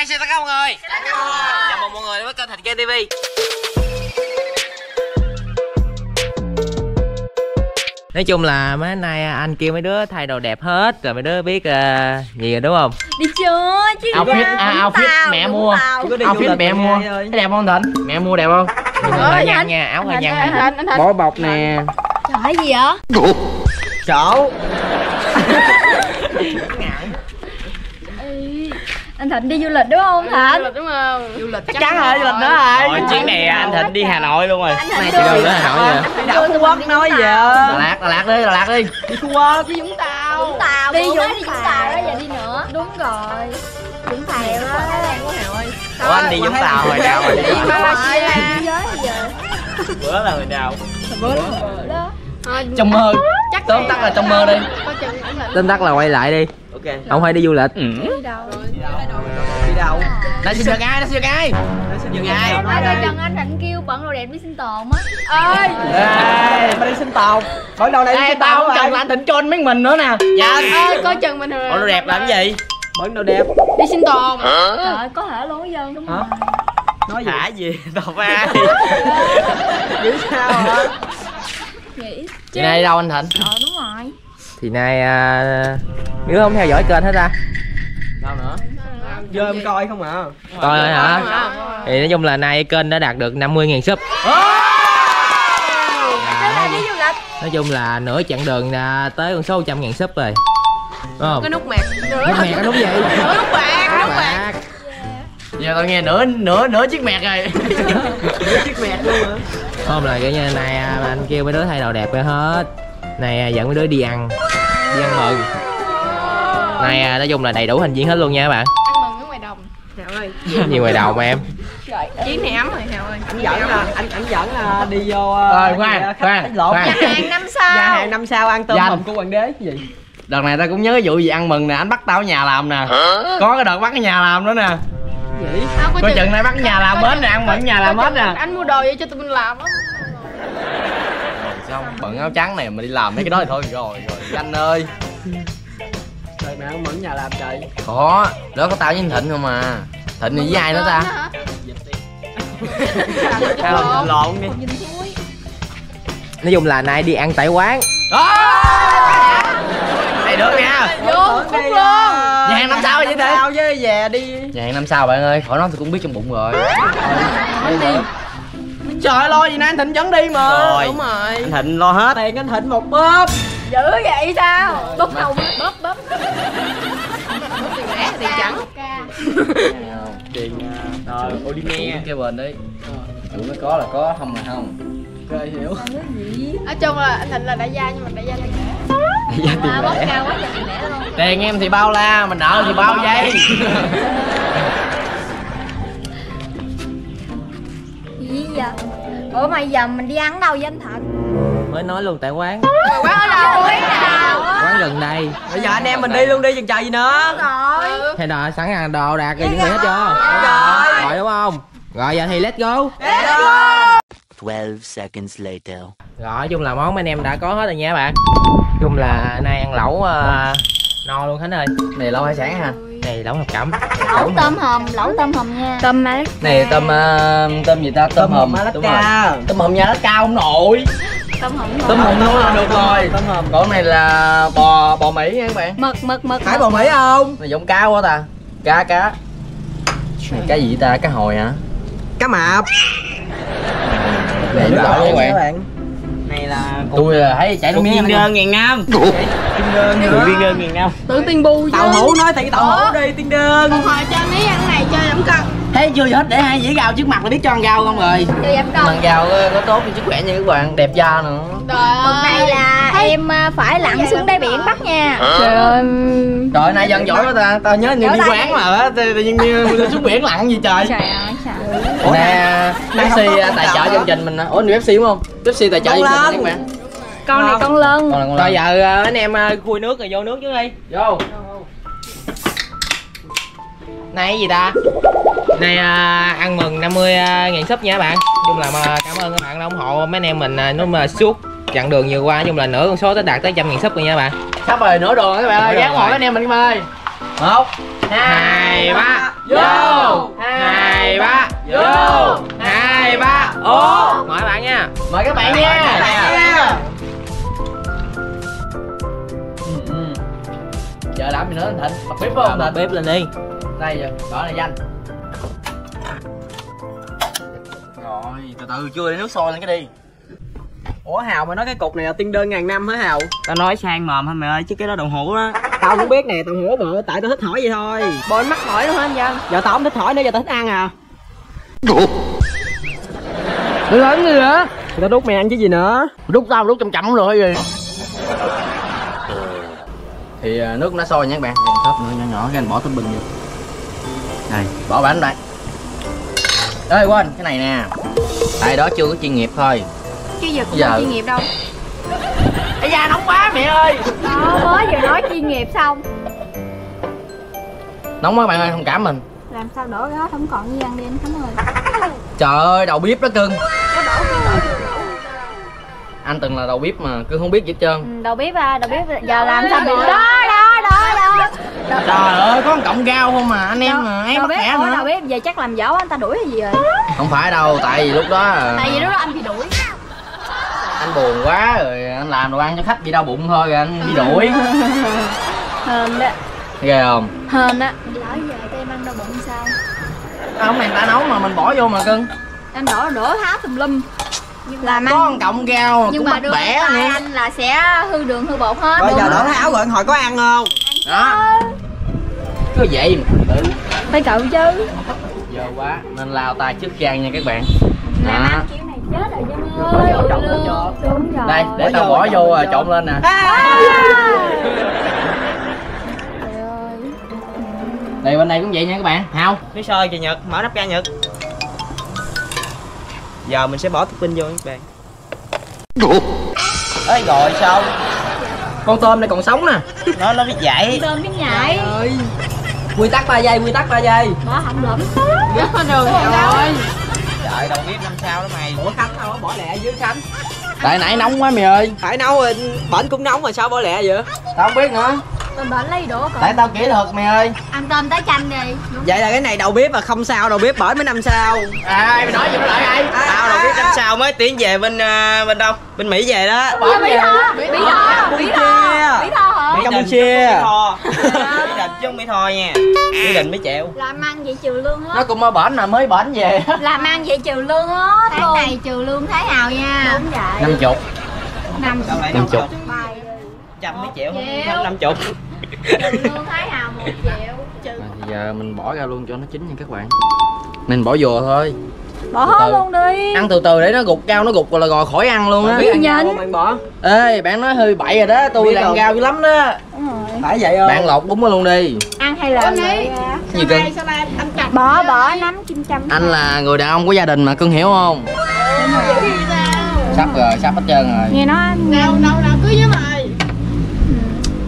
Hai xin tất cả mọi người. Chào mừng mọi người đến với kênh Thịnh Ken TV. Nói chung là mấy nay anh kia mấy đứa thay đồ đẹp hết rồi, mấy đứa biết gì rồi đúng không? Đi chơi chứ. Outfit mẹ mua. Outfit mẹ mua. Thấy đẹp không Thịnh? Mẹ mua đẹp không? Áo nhăn nha, áo hơi nhăn. Bỏ bọc nè. Trời gì vậy? Chỗ. Anh Thịnh đi du lịch đúng không Thịnh? Du lịch đúng không? Du lịch chắc chắn rồi, du lịch nữa rồi. Rồi chuyến này anh Thịnh đi Hà Nội luôn rồi. Anh Thịnh đi Hà Nội rồi. Đi Trung Quốc nói gì? Đà Lạt đi. Đi Trung Quốc, đi Vũng Tàu. Đi Vũng Tàu đó giờ đi nữa. Đúng rồi. Vũng Tàu đó. Ủa anh đi Vũng Tàu hồi nào rồi? Đi Malaysia. Bữa là hồi nào? Bữa đó. Trong mơ. Tóm tắt là trong mơ đi. Tóm tắt là quay lại đi. Okay. Không phải đi du lịch. Đi đâu? Nó xin dừng ai, nó xin dừng ai. Ai cho Trần Anh Thịnh kêu bận đồ đẹp đi sinh tồn á. Ê, mà đi sinh tồn. Khỏi đâu đây đi sinh tồn. Trần Anh Thịnh cho anh mấy mình nữa nè. Dạ. Ơi, coi chừng mình. Bận đồ đẹp làm cái gì? Bận đồ đẹp. Đi sinh tồn. Trời ơi, có thể luôn dân đúng không? Nói gì? Hả gì? Tồn ai? Dữ sao hả? Nghĩ. Chị nay đâu anh Thịnh? Ờ đúng rồi. Thì nay nếu không theo dõi kênh hết ta. Đâu nữa? Vô em coi không à? Coi rồi hả? Thì nói chung là nay kênh đã đạt được 50.000 sub. Nói chung là nửa chặng đường tới con số 100.000 sub rồi. Cái nút mạc. Nút mạc có đúng vậy? Nút mạc. Giờ tao nghe nửa chiếc mạc rồi. Nửa chiếc mạc luôn hả? Hôm là kiểu như này anh kêu mấy đứa thay đồ đẹp ra hết. Này dẫn mấy đứa đi ăn mừng. Này nói chung là đầy đủ thành viên hết luôn nha các bạn. Ăn mừng ở ngoài đồng Hào ơi. Gì ngoài đồng em? Chiến này ấm rồi Hào ơi. Anh dẫn là đi vô. Rồi khoan. Nhà hàng 5 sao. Nhà hàng 5 sao ăn tôm hùm của Hoàng Đế cái gì. Đợt này tao cũng nhớ cái vụ gì ăn mừng nè, anh bắt tao ở nhà làm nè. Có cái đợt bắt ở nhà làm nữa nè. Gì? Coi chừng nay bắt nhà làm hết nè, ăn mừng nhà làm hết nè. Anh mua đồ vậy cho tụi mình làm á. Không, bận áo trắng này mà đi làm mấy cái đó thì thôi rồi anh ơi. Trời mẹ không mẫn nhà làm trời. Khó, đó có tao với anh Thịnh không mà. Thịnh thì với ai nữa ta? Tao lộn đi. Nói chung là nay đi ăn tại quán. Này được nha. Vô khúc luôn. Nhà hàng 5 sao vậy tao với về đi. Nhà hàng 5 sao bạn ơi, khỏi nói tôi cũng biết trong bụng rồi. Trời lo gì nè, anh Thịnh dẫn đi mà. Rồi. Đúng rồi. Anh Thịnh lo hết. Tiền anh Thịnh một bóp. Dữ vậy sao? Bóp đầu bóp. Bóp tiền lẻ tiền trắng. Tiền Olympic kêu bền đi. Chủ mới có là có, không là không. Ok hiểu. Nói chung là anh Thịnh là đại gia nhưng mà đại gia tiền lẻ. Đại gia tiền lẻ. Bóp cao quá tiền lẻ luôn. Tiền em thì bao la, mình nợ thì bao giây. Ủa mà giờ mình đi ăn đâu với anh Thịnh? Mới nói luôn tại quán. Quán ở đâu? Quán gần đây. Bây giờ anh em mình đi luôn đi chừng chờ gì nữa. Rồi. Thì đợi sẵn hàng đồ đạc rồi, chuẩn bị hết chưa? Rồi đúng không? Rồi giờ thì let's go. Let's go. 12 seconds later. Rồi chung là món anh em đã có hết rồi nha các bạn. Chung là nay ăn lẩu no luôn Khánh ơi. Này lẩu hải sản hả? Này lẩu hộp cẩm. Lẩu tôm hùm nha. Tôm má. Này tôm gì ta? Tôm hùm má lát. Tôm hùm nha, lát cao không nội. Tôm hùm luôn là được rồi. Tôm hùm. Còn này là bò Mỹ nha các bạn. Mực. Phải bò Mỹ không? Này giọng cao quá ta. Cá. Này cá gì vậy ta? Cá hồi hả? Cá mập. Này lẩu các bạn. Này là tôi là thấy chảy nước miếng miền Nam. Đường. Tưởng tiên bu chứ. Tàu hũ nói thì tàu hũ đi tiên đường. Con hồi cho anh ấy ăn này chơi giảm cân. Thế chưa hết để hai dĩa gạo trước mặt là biết cho ăn gạo không rồi. Chơi giảm cân. Ăn gạo có tốt cho sức khỏe nha các bạn, đẹp da nữa. Hôm nay là em phải lặn xuống đáy biển bắt nha. Trời ơi. Trời nay dân giỏi quá ta, tao nhớ như đi quán mà tự nhiên xuống biển lặn gì trời. Trời ơi trời. Ủa nè, Pepsi tài trợ chương trình mình. Ủa Pepsi đúng không? Pepsi tài trợ chương trình các bạn. Con này con lân. Rồi giờ anh em khui nước rồi vô nước chứ đi. Vô. Này gì ta? Này ăn mừng 50.000 sub nha các bạn. Chung là cảm ơn các bạn đã ủng hộ mấy anh em mình nó mà suốt chặng đường vừa qua, chung là nửa con số tới đạt tới 100.000 sub rồi nha các bạn. Sắp rồi nửa đường các bạn ơi, dán ngồi mấy anh em mình ơi. 1 2, 3 vô, 2, 3 vô, 2, 3 ố. Mời bạn nha, mời các bạn nha. Giờ làm gì nữa Thịnh? Bật bếp không? Bật bếp lên đi. Đây giờ đỏ này danh. Rồi từ từ chưa, để nước sôi lên cái đi. Ủa Hào, mày nói cái cục này là tiên đơn ngàn năm hả Hào? Tao nói sang mồm hả mày ơi, chứ cái đó đồng hũ đó. Tao cũng biết nè, tao hũ bự, tại tao thích hỏi vậy thôi. Bên mắc hỏi đúng không anh Danh? Giờ tao không thích hỏi nữa, giờ tao thích ăn à. Mày lớn gì nữa? Tao đút mày ăn chứ gì nữa. Đút tao đút chậm chậm không được hay gì? Thì nước cũng đã sôi nha các bạn. Thấp nữa nhỏ nhỏ, cái anh bỏ tấm bình vô. Này, bỏ bánh đây. Ê quên, cái này nè. Tại đó chưa có chuyên nghiệp thôi. Chứ giờ cũng không chuyên nghiệp đâu. Ây da nóng quá mẹ ơi. Đó mới vừa nói chuyên nghiệp xong. Nóng quá bạn ơi, thông cảm mình. Làm sao đổ cái hết không còn gì ăn đi anh Khánh ơi. Trời ơi đầu bếp đó cưng. Anh từng là đầu bếp mà cứ không biết gì hết trơn. Ừ, đầu bếp à, đầu bếp giờ làm sao được. Đó. Trời ơi có một cọng rau không mà anh em mà em bắt mẹ nữa. Đầu bếp về chắc làm dở anh ta đuổi hay gì rồi. Không phải đâu, tại vì lúc đó. Tại vì lúc đó anh bị đuổi. Anh buồn quá rồi, anh làm đồ ăn cho khách bị đau bụng thôi rồi anh đi đuổi. Hên đó. Ghê không? Hên á. Lỡ về cho em ăn đau bụng sao? Không, này ta nấu mà mình bỏ vô mà cưng. Anh đổ đổ há tùm lum. Làm có ăn cộng rau nhưng mà bẻ nè anh là sẽ hư đường hư bột hết. Bây giờ đổ áo rồi anh hỏi có ăn không? Đó. Cứ vậy mà tự. Phải cậu chứ. Giờ quá nên lao tay trước khi ăn nha các bạn. Làm ăn kiểu này chết rồi Dân ơi. Đúng rồi. Đây để tao bỏ vô trộn lên nè. Đây bên đây cũng vậy nha các bạn. Hao nước sôi kìa Nhật, mở nắp ra Nhật. Giờ mình sẽ bỏ topping vô các bạn. Ê rồi sao? Con tôm này còn sống nè. Nó biết nhảy. Con tôm biết nhảy. Quy tắc 3 giây, quy tắc 3 giây. Bỏ hẳn lụm. Rất hết đường rồi. Trời đâu biết năm sao đó mày. Ủa Khánh đâu bỏ lẹ dưới Khánh. Tại nãy nóng quá mày ơi. Phải nấu rồi, bển cũng nóng mà sao bỏ lẹ vậy? Tao không biết nữa. Tôm bển lấy đũa coi. Tại tao kỹ thuật mày ơi. Ăn tôm tới chanh đi. Vậy là cái này đầu bếp mà không sao, đầu bếp bển mới 5 sao. À mày nói gì mà lại ai? Tao đầu bếp 5 sao mới tiến về bên đâu? Bên Mỹ về đó. Mỹ Campuchia. Chứ không bị thôi nha. Quy định mới chịu. Làm ăn vậy trừ lương hết. Nó cũng mới bển là mới bển về. Làm ăn vậy trừ lương hết. Tháng này trừ lương Thái Hào nha. Đúng vậy. 50. 50. 100 mấy triệu. 50. Trừ lương Thái Hào 1 triệu. Trừ. Giờ mình bỏ ra luôn cho nó chín nha các bạn. Nên bỏ vô thôi. Bỏ hết luôn đi. Ăn từ từ để nó gục rau, nó gục là rồi khỏi ăn luôn á. Bạn bỏ. Ê, bạn nói hơi bậy rồi đó, tôi ăn rau dữ lắm đó. Đúng rồi. Phải vậy không? Bạn lột đúng luôn đi. Ăn hay là gì cưng? Bỏ bỏ nấm kim châm. Anh là người đàn ông của gia đình mà cưng hiểu không? Sắp rồi, sắp hết trơn rồi. Nghe nó nào nào cưới với mày.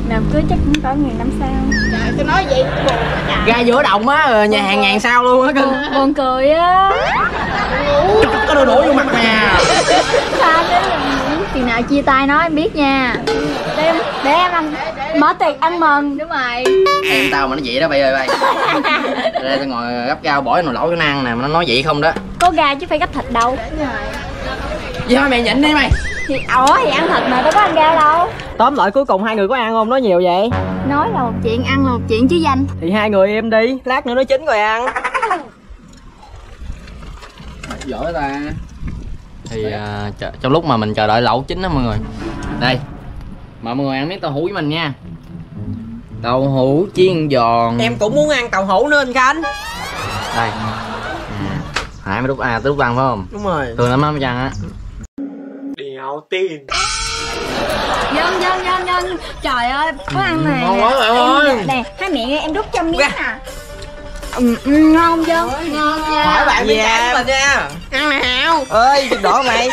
Nào cưới chắc cũng có 1.000 năm sao. Trời tôi nói vậy buồn quá. Ra giữa đồng á, nhà hàng ngàn sao luôn á cưng. Buồn cười á. Chọc cái đồ đổ vô mặt nè. Sao chứ chừng nào chia tay nói em biết nha. Để em ăn mở tiệc ăn mừng. Đúng rồi. Em tao mà nó vậy đó bay ơi bay. Đây tao ngồi gấp rau bỏ nồi lẩu cho nó ăn nè, mà nó nói vậy không đó. Có gà chứ phải gấp thịt đâu. Vậy thôi mày nhịn đi mày. Thì ủa thì ăn thịt mà tao có ăn rau đâu. Tóm lại cuối cùng hai người có ăn không? Nói nhiều vậy. Nói là một chuyện, ăn là một chuyện chứ Danh. Thì hai người em đi, lát nữa nó chín rồi ăn. Giỏi ta. Thì trong lúc mà mình chờ đợi lẩu chín đó mọi người. Đây. Mọi người ăn miếng tàu hũ với mình nha. Tàu hũ chiên giòn. Em cũng muốn ăn tàu hũ nữa anh Khánh. Đây. Hải mới đút à, tôi đút ăn phải không? Đúng rồi. Thường lắm á mới ăn á. Đèo tiền. Dân. Trời ơi, có ăn này. Ngon quá bạn ơi. Nè, hai mẹ em đút cho miếng nè. Ngon chưa? Ngon nha. Hỏi bạn miếng canh mình nha. Ăn nè Hào. Ơi, đừng đổ mày.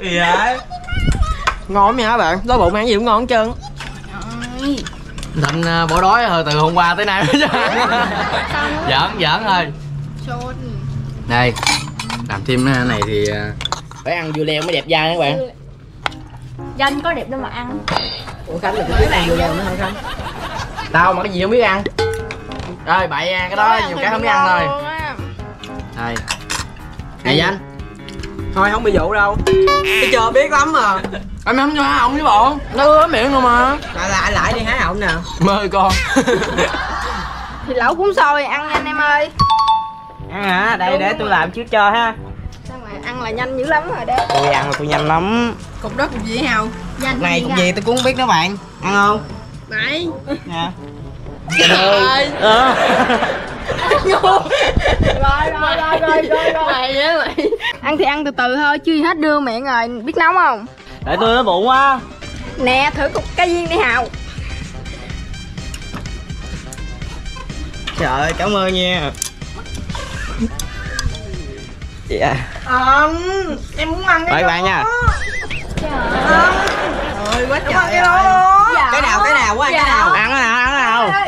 Gì vậy? Ngon nha bạn, đói bụng ăn gì cũng ngon hết trơn. Thịnh bỏ đói rồi từ hôm qua tới nay mới giỡn thôi. Đây, làm thêm cái này thì phải ăn dưa leo mới đẹp da nha các bạn. Danh có đẹp đâu mà ăn. Ủa Khánh là cái này dưa leo nữa hả Khánh? Tao mà cái gì không biết ăn. Rồi bậy à, cái đó nhiều cái không biết ăn rồi. Đây. Này Danh. Thôi không bị vụ đâu. Cái chờ biết lắm mà. Em không cho há họng với bọn. Nó ứa miệng rồi mà. Lại đi há họng nè. Mời con. Thì lẩu cuốn sôi ăn nhanh em ơi. Ăn hả? Đây đúng để tôi làm trước cho ha. Sao mà ăn là nhanh dữ lắm rồi đó. Tôi ăn là tôi nhanh lắm. Cục đó cục gì hả Hồng? Này cục gì tôi cũng không biết đó bạn. Ăn không? Này. Nè. Trời ơi. Rồi mày. Ăn thì ăn từ từ thôi chứ gì hết đưa miệng rồi, biết nóng không? Để tôi nó bụng quá. Nè, thử cục cá viên đi Hào. Trời ơi, cảm ơn nha. Dạ. Em muốn ăn cái đó. Bye bye nha. Trời ơi. Trời ơi, quá trời ơi. Cái nào quá ăn cái nào. Ăn cái nào, ăn cái nào.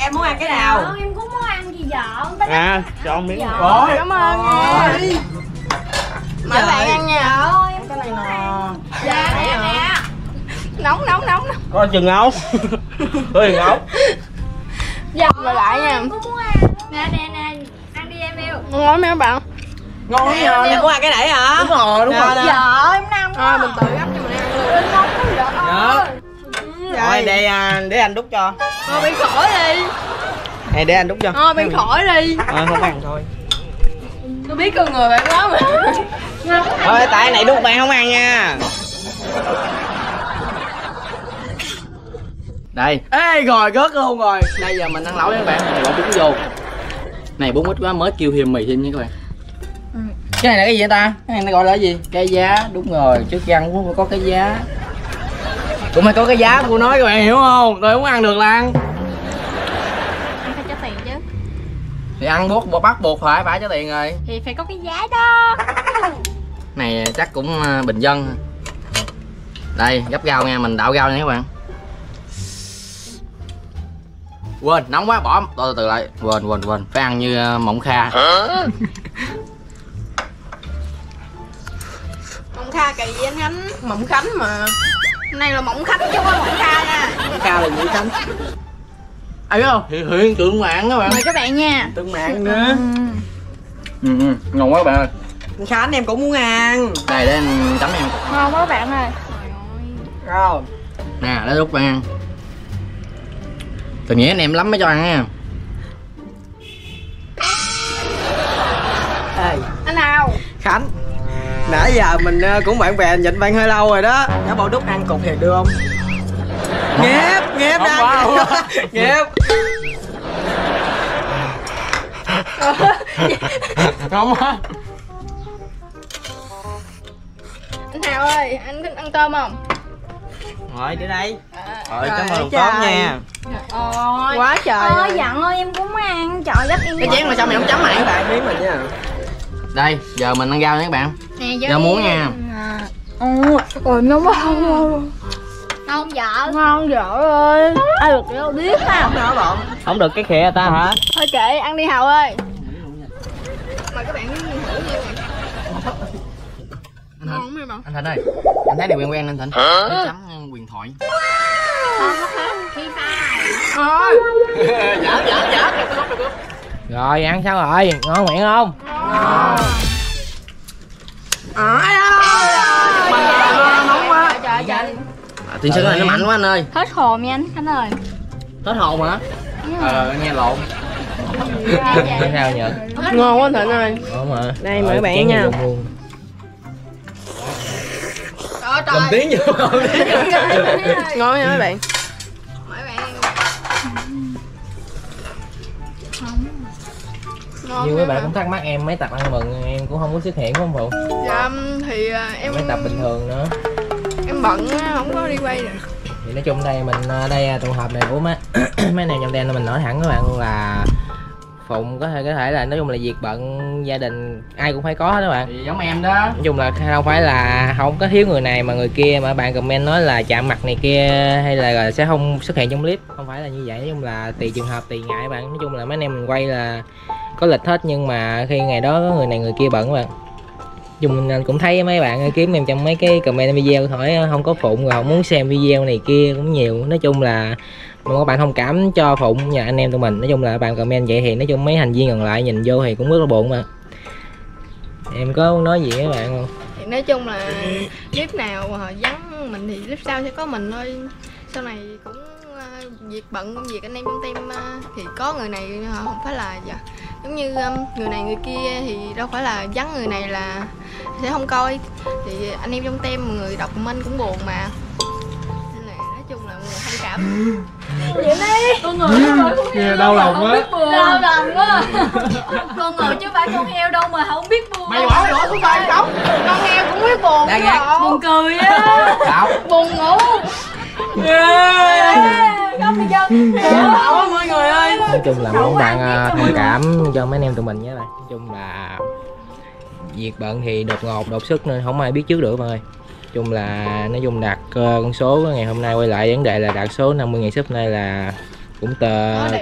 Em muốn ăn cái nào. Em cũng muốn ăn gì dọn. À, cho miếng. Ôi, cảm ơn nha. Mời bạn ăn nha. Cái này ngon. Dạ nè. Nóng. Coi chừng ngấu. Coi chừng ngấu. Dạ rồi lại nha. Em cũng muốn ăn. Nè, ăn đi em yêu. Ngon mấy bạn. Ngon lắm nha. Em muốn ăn cái nãy hả? Đúng rồi. Dạ em ăn quá. Thôi mình tự gấp cho mình ăn luôn. Nóng quá vậy đó. Rồi để anh đút cho. Thôi bên khỏi đi. Này để anh đút cho. Thôi bên khỏi đi. Thôi không ăn thôi. Tôi biết con người bạn quá mà. Thôi tại này đút bạn không ăn nha. Đây. Ê rồi gớt luôn rồi. Đây giờ mình ăn lẩu với các bạn. Này bỏ bún vô. Này bún ít quá mới kêu thêm mì thêm nha các bạn. Cái này là cái gì vậy ta? Cái này nó gọi là cái gì? Cái giá, đúng rồi, trước ăn cũng phải có cái giá. Cũng phải có cái giá của nó các bạn hiểu không? Tôi không ăn được là ăn. Anh phải trả tiền chứ. Thì ăn bắt buộc phải trả tiền rồi. Thì phải có cái giá đó. Này chắc cũng bình dân. Đây gấp rau nha, mình đảo rau nha các bạn. Quên, nóng quá bỏ từ lại. Quên, phải ăn như Mộng Kha. Mộng Kha kỳ vậy anh Khánh? Mộng Khánh mà. Này là Mộng Khánh chứ không phải Mộng Kha nè. Mộng Kha là Mộng Khánh. Ai biết không? Hiện tượng mạng các bạn. Mời các bạn nha. Tượng mạng nữa. Ngon quá các bạn ơi. Khánh em cũng muốn ăn. Đây để em chấm em. Ngon quá các bạn ơi. Rồi. Nè để lúc bạn ăn. Tình nghĩa anh em lắm mới cho ăn nha. Ê. Anh nào? Khánh. Nãy giờ mình cũng bạn bè nhịn bạn hơi lâu rồi đó. Đã bao đúc ăn cục thiệt được không? Nghép ra. Nghép. Ngon quá. Anh Hào ơi, anh thích ăn tôm không? Rồi, đi đây. Rồi, cảm ơn tôm nha. Ôi, quá trời. Ôi, giận ơi, em cũng ăn. Trời đất em. Cái chén mà sao mày không chấm mày? Tại biết mình nha. Đây, giờ mình ăn rau nha các bạn. Giờ muốn nha. Ôi nóng quá không. Ngon vợ. Ngon vợ ơi. Ai được đâu biết ha. Không được cái khịa ta hả? Thôi kệ, ăn đi Hậu ơi. Mời các bạn nếm thử nha. Ngon mấy bạn. Anh Thịnh ơi. Anh thấy này quen anh Thịnh. Chấm huyền thoại. Thôi. Giỡn. Rồi ăn sao rồi? Ngon miệng không? Ngon. Tiếng sữa này nó mạnh quá anh ơi. Hết hồn nha anh Khánh ơi. Hết hồn hả? Nghe lộn. Sao nhờ? Ngon quá Thịnh ơi. Đây mời bạn nha. Cầm tiếng vô. Ngon nha mấy bạn. Như các bạn cũng thắc mắc em mấy tập ăn mừng em cũng không có xuất hiện đúng không Phụ? Dạ thì em mấy tập bình thường nữa. Em bận không có đi quay được. Thì nói chung đây mình đây tụ họp này của mấy này trong đen mình nói thẳng các bạn luôn là Phụng có thể là nói chung là việc bận gia đình ai cũng phải có hết các bạn. Thì giống em đó. Nói chung là không phải là không có thiếu người này mà người kia mà bạn comment nói là chạm mặt này kia hay là sẽ không xuất hiện trong clip. Không phải là như vậy, nói chung là tùy trường hợp tùy ngại các bạn. Nói chung là mấy anh em mình quay là có lịch hết nhưng mà khi ngày đó có người này người kia bận các bạn. Dùng mình cũng thấy mấy bạn kiếm em trong mấy cái comment video hỏi không có Phụng rồi không muốn xem video này kia cũng nhiều. Nói chung là các bạn thông cảm cho Phụng nhà anh em tụi mình. Nói chung là bạn comment vậy thì nói chung mấy thành viên còn lại nhìn vô thì cũng rất là buồn mà. Em có nói gì với bạn không? Thì nói chung là clip nào mà vắng mình thì clip sau sẽ có mình thôi. Sau này cũng việc bận công việc anh em trong team thì có người này không phải là dạ. Giống như người này người kia thì đâu phải là vắng người này là sẽ không coi. Thì anh em trong team người đọc comment cũng buồn mà. Nên là nói chung là mọi người thông cảm. Vậy đi. Con ngồi không biết đau lòng quá. Đau lòng quá. Con ngồi chứ phải con heo đâu mà không biết buồn. Mày bỏ đổ xuống tay không? Con heo cũng biết buồn. Buồn cười á. Buồn ngủ. Nói chung là mong bạn thông cảm cho mấy anh em tụi mình nhé. Nói chung là việc bận thì đột ngột đột xuất nên không ai biết trước được mọi người. Chung là nói chung đạt con số ngày hôm nay quay lại vấn đề là đạt số 50 ngày sub này là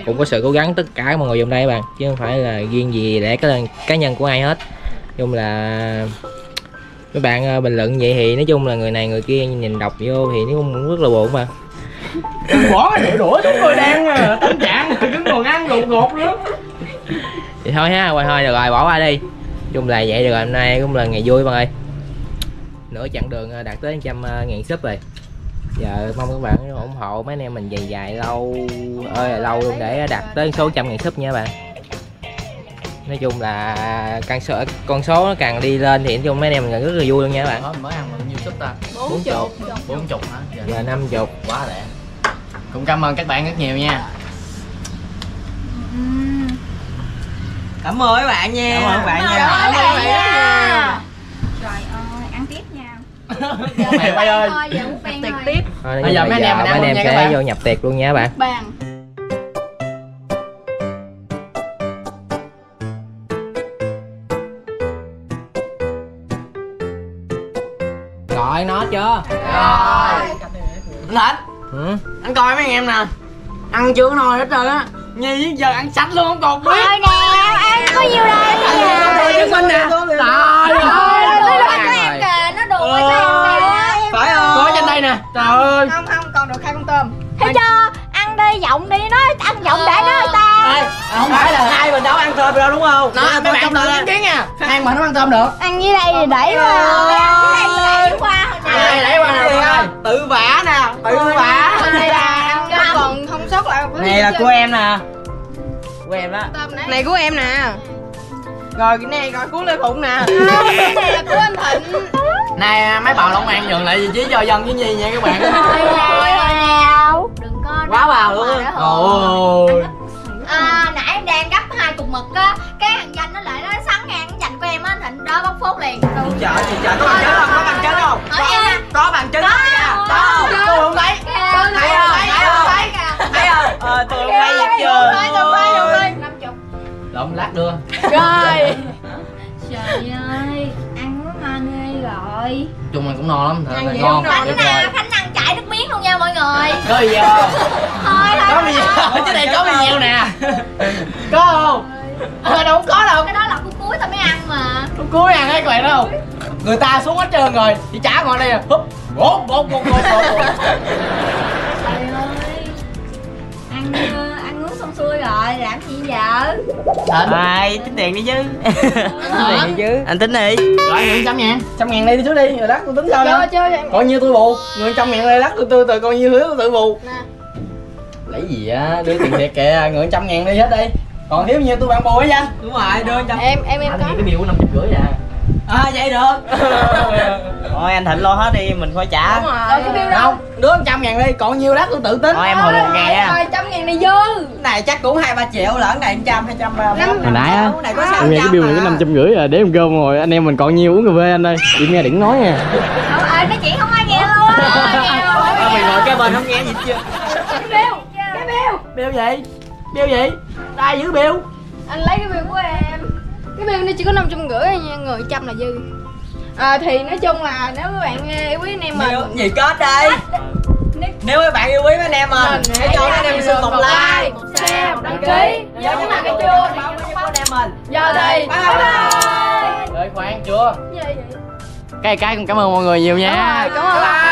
cũng có sự cố gắng tất cả mọi người trong đây các bạn, chứ không phải là riêng gì để cái cá nhân của ai hết. Chung là mấy bạn bình luận vậy thì nói chung là người này người kia nhìn đọc vô thì nó cũng rất là buồn mà. Bỏ cái đũa đũa chúng tôi đang tâm trạng cứng còn ăn gục gột nữa. Thì thôi ha, quay thôi được rồi, bỏ qua đi. Chung là vậy được rồi, hôm nay cũng là ngày vui mọi người. Nửa chặng đường đạt tới 100.000 sub rồi. Giờ mong các bạn ủng hộ mấy anh em mình dài dài lâu ơi là lâu luôn để đạt tới số 100.000 sub nha bạn. Nói chung là càng sợ con số nó càng đi lên thì nói chung mấy anh em mình rất là vui luôn nha các bạn. Mới ăn bao nhiêu sub ta? 40 hả? Giờ 50. Quá đẹp. Cũng cảm ơn các bạn rất nhiều nha. Cảm ơn các bạn nha. Cảm ơn các bạn nha. Cảm ơn các bạn nha. Trời ơi, ăn tiếp nha. Mày ơi. Tiệc tiếp. Bây giờ mấy anh em sẽ vô nhập tiệc luôn nha các bạn. Gọi nó chưa? Rồi. Lạnh. Anh coi mấy anh em nè. Ăn chưa nồi hết trơn á. Nhi giờ ăn sạch luôn không còn biết. Thôi nè, ăn có nhiêu đây. Thôi chứ Minh nè. Trời ơi. Ăn kìa, nó đùa với em. Phải ơi. Có trên đây nè. Trời ơi. Không không, còn được hai con tôm. Thấy chưa? Ăn đi, giọng đi nó ăn giọng để nó ta. Không phải là hai mình đâu ăn tôm đâu đúng không? Nó ăn tôm trong nồi kiến nha. Ăn mà nó ăn tôm được. Ăn dưới đây thì đẩy vào. Đẩy qua. Đẩy qua nào coi. Tự vả nè, tự vả. Này là của em nè. Của em đó. Này của em nè. Rồi cái này rồi cuốn Lê Phụng nè. Này là của anh Thịnh. Này mấy bà Long An nhường lại vị trí cho Dân với Nhi nha các bạn. Thôi nào. Đừng có quá bào luôn. Ôi. Nãy em đang gấp 2 cục mực á, cái thằng Danh nó lại nó sắn ngang cái dành của em á, anh Thịnh đó bóc phốt liền. Trời có bằng chứng không? Có bằng chứng không? Có bằng chứng không? Có. Tôi không thấy. Thấy không? Tôi không quay gì chưa. Tôi 50. Lộn lát đưa. Trời. Trời ơi, ăn quá ngon ghê rồi. Chung mình cũng no lắm, thật là ngon. Khánh ăn chảy nước miếng luôn nha mọi người. Có gì vậy? Thôi thôi. Có gì vậy? Chứ đây có gì nhiều nè. Có không? Đâu không có đâu. Cái đó là cuối cuối tao mới ăn mà. Cuối cuối ăn cái quẹt đâu. Người ta xuống hết trơn rồi, chỉ chả ngồi đây húp. Bốp bốp bốp bốp. Ăn uống xong xuôi rồi làm gì giờ? Ai tính tiền đi chứ. Tính tiền đi chứ. Anh tính đi. Rồi anh 100.000 đi trước đi rồi lát tôi tính sao đâu. Coi nhiêu tôi bù, người 100.000 đây lát tôi tự coi nhiêu hứa tôi tự bù. Lấy gì á, đưa tiền thiệt kìa, người 100.000 đi hết đi. Còn thiếu nhiêu tôi bạn bù hết Danh. Đúng rồi, đưa 100. Em có. Cái bill của 50 rưỡi à. À vậy được. Thôi anh Thịnh lo hết đi, mình phải trả. Đúng rồi. Không, đứa 100.000 đi, còn nhiêu lát tôi tự tính. Thôi em hồi 1 ngày á. Rồi 100.000 này dư. Này chắc cũng 2-3 triệu lận, này 100, 230. Hồi nãy á. Này có 600. Nghe cái bill này có 550 rồi, để em gom rồi anh em mình còn nhiêu uống cà phê anh ơi. Chị nghe đừng nói nha. Ờ nói chuyện không ai nghe luôn á. Mình ngồi cái bên không nghe gì chưa. Cái bill. Bill gì? Bill gì? Ai giữ bill? Anh lấy cái bill của em. Cái bill nó chỉ có 550 nha, người 100 là dư. Thì nói chung là nếu các bạn yêu quý anh em mình gì kết đây. Nếu các bạn yêu quý mấy anh em mình hãy cho anh em xin 1 like, 1 share, 1 đăng ký. Nhớ nhấn vào cái chuông để ủng hộ anh em mình. Giờ thì bye bye. khoan chưa? Gì vậy? Cái con cảm ơn mọi người nhiều nha. Đúng rồi, cảm ơn.